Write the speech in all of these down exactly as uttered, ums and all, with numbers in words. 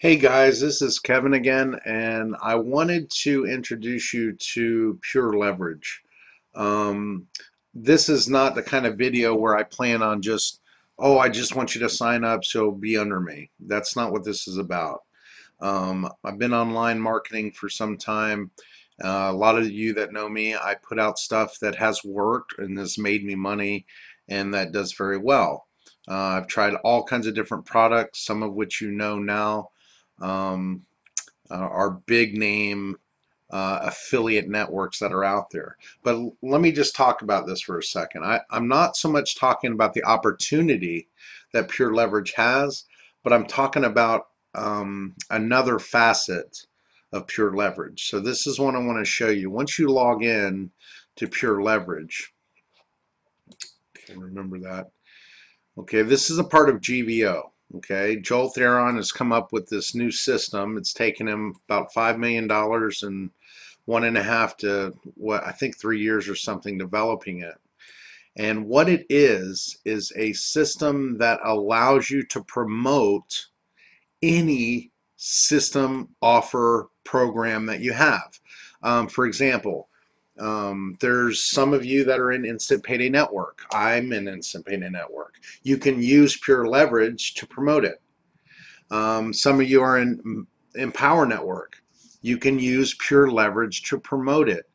Hey guys, this is Kevin again, and I wanted to introduce you to Pure Leverage. Um, this is not the kind of video where I plan on just, oh, I just want you to sign up, so be under me. That's not what this is about. Um, I've been online marketing for some time. Uh, a lot of you that know me, I put out stuff that has worked and has made me money, and that does very well. Uh, I've tried all kinds of different products, some of which you know now. Um, uh, our big name uh, affiliate networks that are out there. But let me just talk about this for a second. I, I'm not so much talking about the opportunity that Pure Leverage has, but I'm talking about um, another facet of Pure Leverage. So this is one I want to show you. Once you log in to Pure Leverage, okay, remember that. Okay, this is a part of G V O. Okay, Joel Theron has come up with this new system. It's taken him about five million dollars and one and a half to what I think three years or something developing it. And what it is, is a system that allows you to promote any system offer program that you have. Um, for example, Um, there's some of you that are in Instant Payday Network. I'm in Instant Payday Network. You can use Pure Leverage to promote it. Um, some of you are in Empower Network. You can use Pure Leverage to promote it.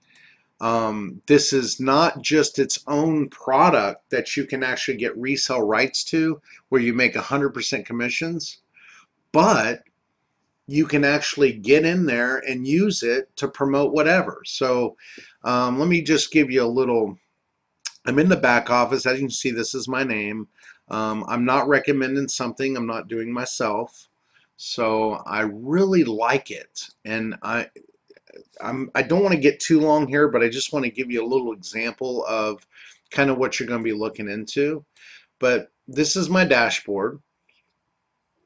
Um, this is not just its own product that you can actually get resale rights to, where you make one hundred percent commissions, but you can actually get in there and use it to promote whatever. So um, let me just give you a little. I'm in the back office. As you can see, this is my name. Um, I'm not recommending something I'm not doing myself. So I really like it. And I, I'm, I don't want to get too long here, but I just want to give you a little example of kind of what you're going to be looking into. But this is my dashboard.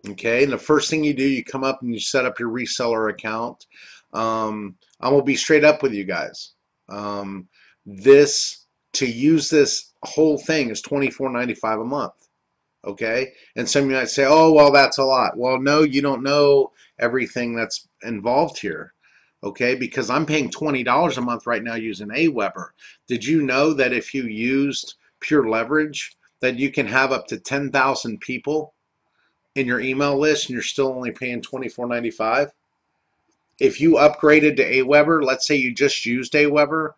Okay, and the first thing you do, you come up and you set up your reseller account. Um, I will be straight up with you guys. Um, this, to use this whole thing is twenty-four ninety-five a month. Okay, and some of you might say, oh, well, that's a lot. Well, no, you don't know everything that's involved here. Okay, because I'm paying twenty dollars a month right now using AWeber. Did you know that if you used Pure Leverage, that you can have up to ten thousand people in your email list, and you're still only paying twenty-four ninety-five? If you upgraded to AWeber, let's say you just used AWeber,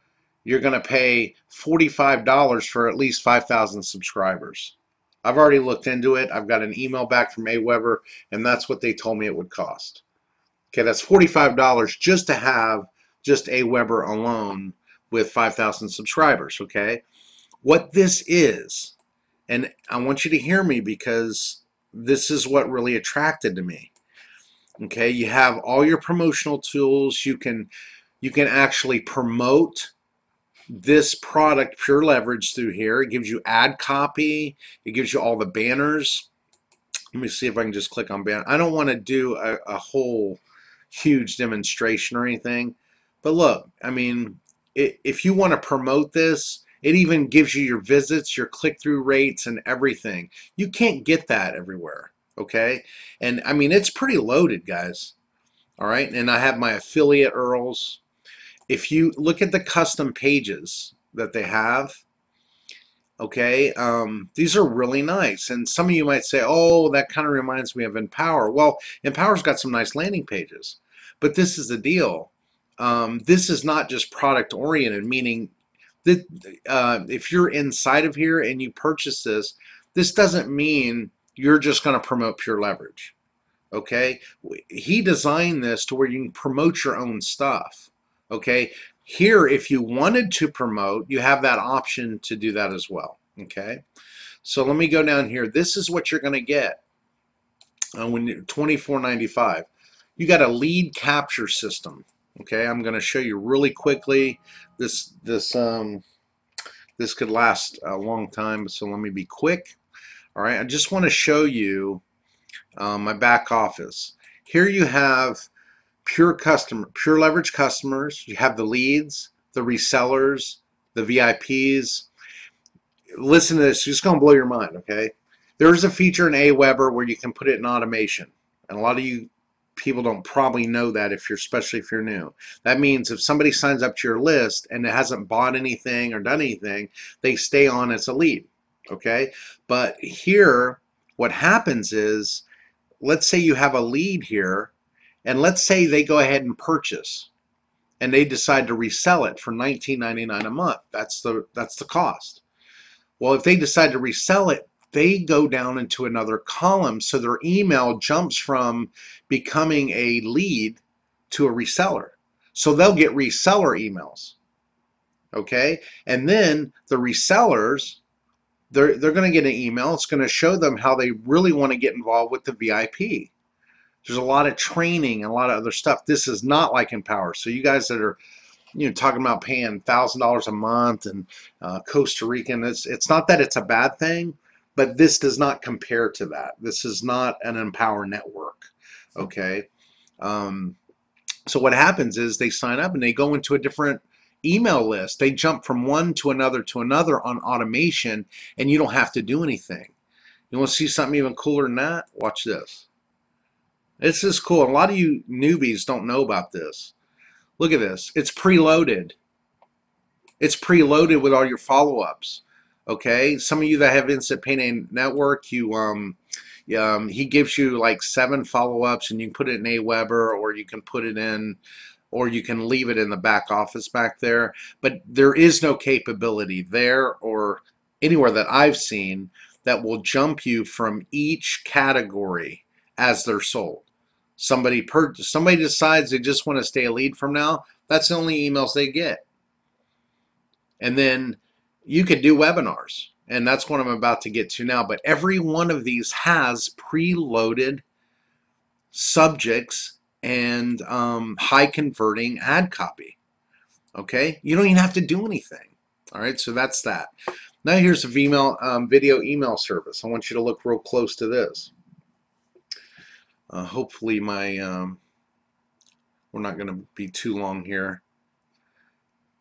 you're going to pay forty-five dollars for at least five thousand subscribers. I've already looked into it. I've got an email back from AWeber, and that's what they told me it would cost. Okay, that's forty-five dollars just to have just AWeber alone with five thousand subscribers. Okay, what this is, and I want you to hear me because this is what really attracted to me. Okay, you have all your promotional tools. You can you can actually promote this product, Pure Leverage, through here. It gives you ad copy. It gives you all the banners. Let me see if I can just click on banner. I don't want to do a, a whole huge demonstration or anything, but look, I mean, it, if you want to promote this, it even gives you your visits, your click-through rates, and everything. You can't get that everywhere, okay? And, I mean, it's pretty loaded, guys, all right? And I have my affiliate U R Ls. If you look at the custom pages that they have, okay, um, these are really nice. And some of you might say, oh, that kind of reminds me of Empower. Well, Empower's got some nice landing pages. But this is the deal. Um, this is not just product-oriented, meaning that uh, if you're inside of here and you purchase this, this doesn't mean you're just going to promote Pure Leverage. Okay, he designed this to where you can promote your own stuff. Okay, here if you wanted to promote, you have that option to do that as well. Okay, so let me go down here. This is what you're going to get uh, when you're twenty-four ninety-five. You got a lead capture system. Okay, I'm going to show you really quickly. This this um this could last a long time, so let me be quick. All right, I just want to show you um, my back office. Here you have Pure customer, Pure Leverage customers. You have the leads, the resellers, the V I Ps. Listen to this; it's going to blow your mind. Okay, there is a feature in AWeber where you can put it in automation, and a lot of you people don't probably know that if you're, especially if you're new. That means if somebody signs up to your list and it hasn't bought anything or done anything, they stay on as a lead, okay? But here, what happens is, let's say you have a lead here, and let's say they go ahead and purchase, and they decide to resell it for nineteen ninety-nine a month. That's the, that's the cost. Well, if they decide to resell it, they go down into another column, so their email jumps from becoming a lead to a reseller. So they'll get reseller emails, okay? And then the resellers, they're, they're going to get an email. It's going to show them how they really want to get involved with the V I P. There's a lot of training and a lot of other stuff. This is not like Empower. So you guys that are, you know, talking about paying a thousand dollars a month and uh, Costa Rican, it's, it's not that it's a bad thing, but this does not compare to that. This is not an Empower network, okay? Um, so what happens is they sign up and they go into a different email list. They jump from one to another to another on automation, and you don't have to do anything. You want to see something even cooler than that? Watch this. This is cool. A lot of you newbies don't know about this. Look at this. It's preloaded. It's preloaded with all your follow-ups. Okay, some of you that have Instant Payday Network, you um, um, he gives you like seven follow-ups, and you can put it in AWeber, or you can put it in, or you can leave it in the back office back there. But there is no capability there or anywhere that I've seen that will jump you from each category as they're sold. Somebody per somebody decides they just want to stay a lead from now. That's the only emails they get, and then you could do webinars, and that's what I'm about to get to now. But every one of these has preloaded subjects and um, high converting ad copy. Okay, you don't even have to do anything. All right, so that's that. Now here's a email, um, video email service. I want you to look real close to this. Uh, hopefully, my um, we're not going to be too long here.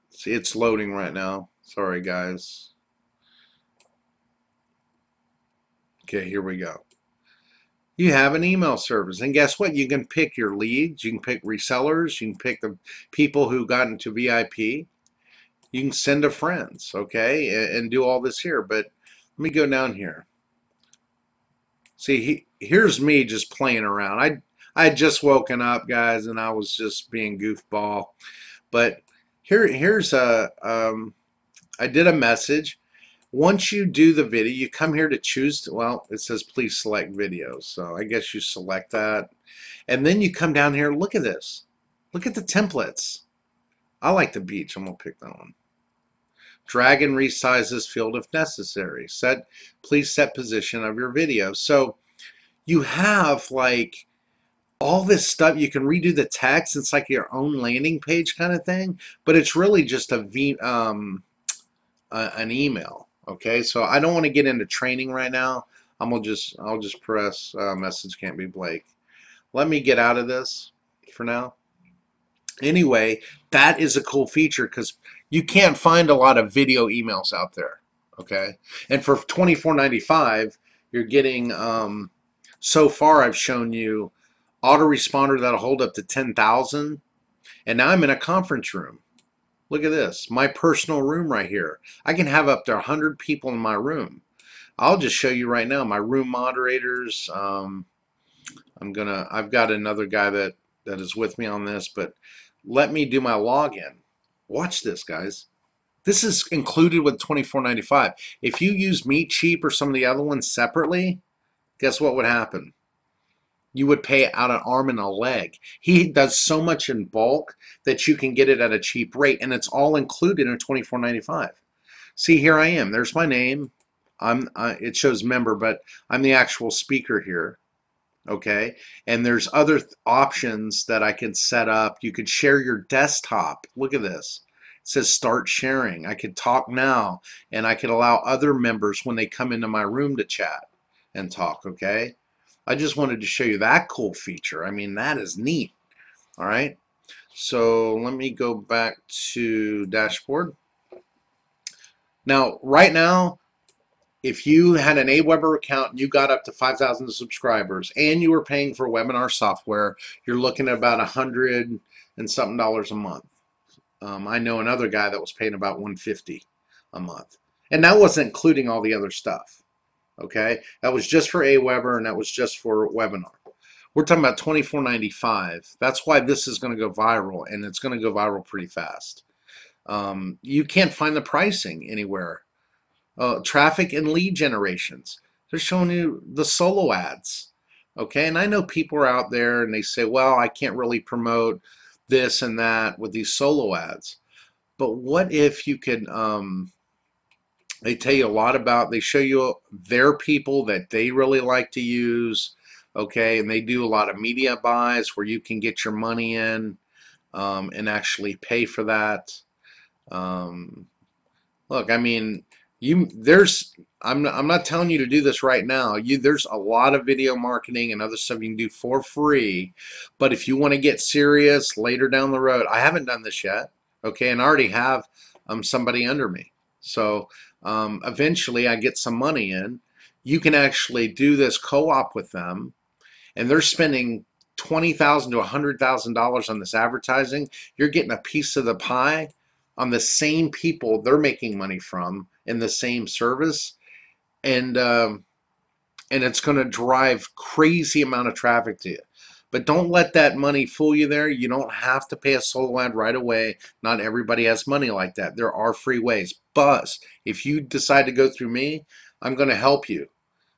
See, it's loading right now. Sorry, guys. Okay, here we go. You have an email service, and guess what? You can pick your leads. You can pick resellers. You can pick the people who got into V I P. You can send to friends, okay, and, and do all this here. But let me go down here. See, he, here's me just playing around. I I had just woken up, guys, and I was just being goofball. But here here's a... Um, I did a message. Once you do the video, you come here to choose to, well, it says please select videos, so I guess you select that, and then you come down here. Look at this. Look at the templates. I like the beach. I'm gonna pick that one. Drag and resize this field if necessary. Set, please set position of your video. So you have like all this stuff. You can redo the text. It's like your own landing page kind of thing, but it's really just a v um Uh, an email, okay? So I don't want to get into training right now. I'm gonna just I'll just press uh, message can't be Blake. Let me get out of this for now. Anyway, that is a cool feature because you can't find a lot of video emails out there, okay? And for twenty-four ninety-five, you're getting um, so far I've shown you autoresponder that'll hold up to ten thousand, and now I'm in a conference room. Look at this, my personal room right here. I can have up to one hundred people in my room. I'll just show you right now, my room moderators. Um, I'm gonna, I've got another guy that, that is with me on this, but let me do my login. Watch this, guys. This is included with twenty-four ninety-five. If you use Meet Cheap or some of the other ones separately, guess what would happen? You would pay out an arm and a leg. He does so much in bulk that you can get it at a cheap rate, and it's all included in twenty-four ninety-five. See, here I am. There's my name. I'm. Uh, it shows member, but I'm the actual speaker here. Okay, and there's other th options that I can set up. You could share your desktop. Look at this. It says start sharing. I could talk now, and I could allow other members when they come into my room to chat and talk. Okay. I just wanted to show you that cool feature. I mean, that is neat. All right. So let me go back to dashboard. Now, right now, if you had an AWeber account and you got up to five thousand subscribers and you were paying for webinar software, you're looking at about a hundred and something dollars a month. Um, I know another guy that was paying about one hundred fifty dollars a month. And that wasn't including all the other stuff, okay? That was just for AWeber and that was just for webinar. We're talking about twenty-four ninety-five. That's why this is going to go viral, and it's going to go viral pretty fast. Um, you can't find the pricing anywhere. Uh, traffic and lead generations. They're showing you the solo ads, okay? And I know people are out there and they say, well, I can't really promote this and that with these solo ads. But what if you could, um, they tell you a lot about, they show you their people that they really like to use, okay? And they do a lot of media buys where you can get your money in um, and actually pay for that. Um, look, I mean, You there's I'm not, I'm not telling you to do this right now. You there's a lot of video marketing and other stuff you can do for free, but if you want to get serious later down the road, I haven't done this yet, okay, and I already have um somebody under me. So um, eventually I get some money in. You can actually do this co-op with them, and they're spending twenty thousand to a hundred thousand dollars on this advertising. You're getting a piece of the pie on the same people they're making money from in the same service, and um, and it's going to drive crazy amount of traffic to you. But don't let that money fool you there. You don't have to pay a solo ad right away. Not everybody has money like that. There are free ways. But if you decide to go through me, I'm going to help you.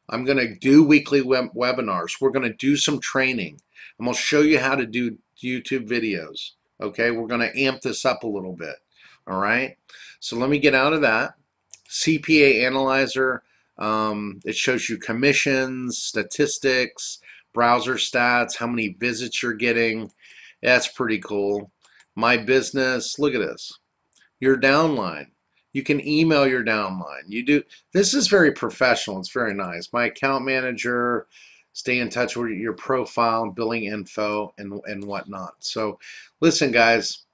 I'm going to do weekly web webinars. We're going to do some training. I'm going to show you how to do YouTube videos. Okay, we're going to amp this up a little bit. All right, so let me get out of that. C P A Analyzer, um, it shows you commissions, statistics, browser stats, how many visits you're getting. That's pretty cool. My business, look at this. Your downline. You can email your downline. You do. This is very professional. It's very nice. My account manager, stay in touch with your profile, billing info, and, and whatnot. So listen, guys.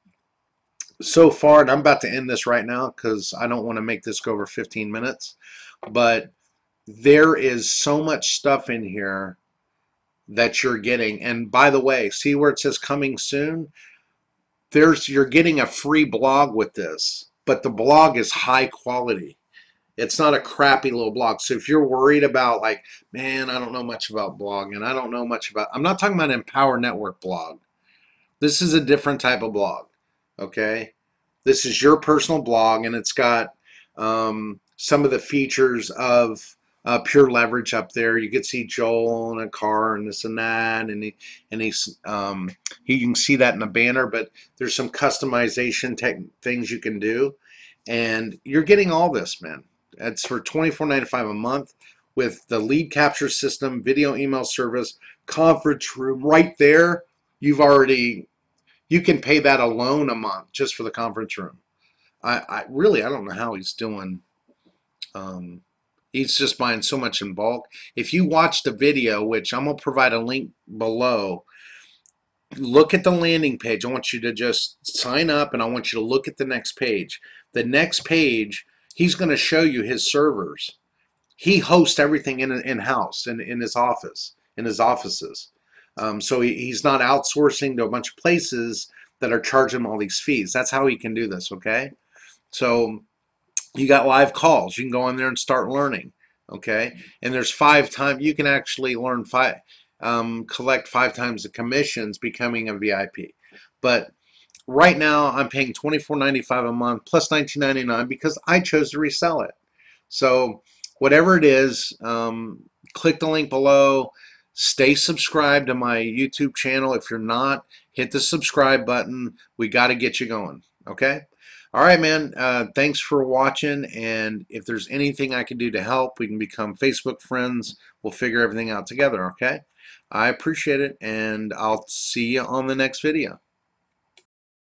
So far, and I'm about to end this right now because I don't want to make this go over fifteen minutes, but there is so much stuff in here that you're getting. And by the way, see where it says coming soon? There's, you're getting a free blog with this, but the blog is high quality. It's not a crappy little blog. So if you're worried about like, man, I don't know much about blogging, I don't know much about, I'm not talking about an Empower Network blog. This is a different type of blog. Okay, this is your personal blog, and it's got um, some of the features of uh, Pure Leverage up there. You can see Joel in a car and this and that, and he, and he's um, he, you can see that in the banner. But there's some customization tech things you can do, and you're getting all this, man. It's for twenty-four ninety-five a month with the lead capture system, video email service, conference room right there. You've already. You can pay that alone a month just for the conference room. I, I really, I don't know how he's doing. Um, he's just buying so much in bulk. If you watch the video, which I'm going to provide a link below, look at the landing page. I want you to just sign up, and I want you to look at the next page. The next page, he's going to show you his servers. He hosts everything in, in house, in, in his office, in his offices. Um, so he, he's not outsourcing to a bunch of places that are charging him all these fees. That's how he can do this, okay? So you got live calls. You can go in there and start learning, okay? And there's five times. You can actually learn five, um, collect five times the commissions becoming a V I P. But right now I'm paying twenty-four ninety-five a month plus nineteen ninety-nine because I chose to resell it. So whatever it is, um, click the link below. Stay subscribed to my YouTube channel. If you're not, hit the subscribe button. We got to get you going, okay? All right, man. Uh, thanks for watching, and if there's anything I can do to help, we can become Facebook friends. We'll figure everything out together, okay? I appreciate it, and I'll see you on the next video.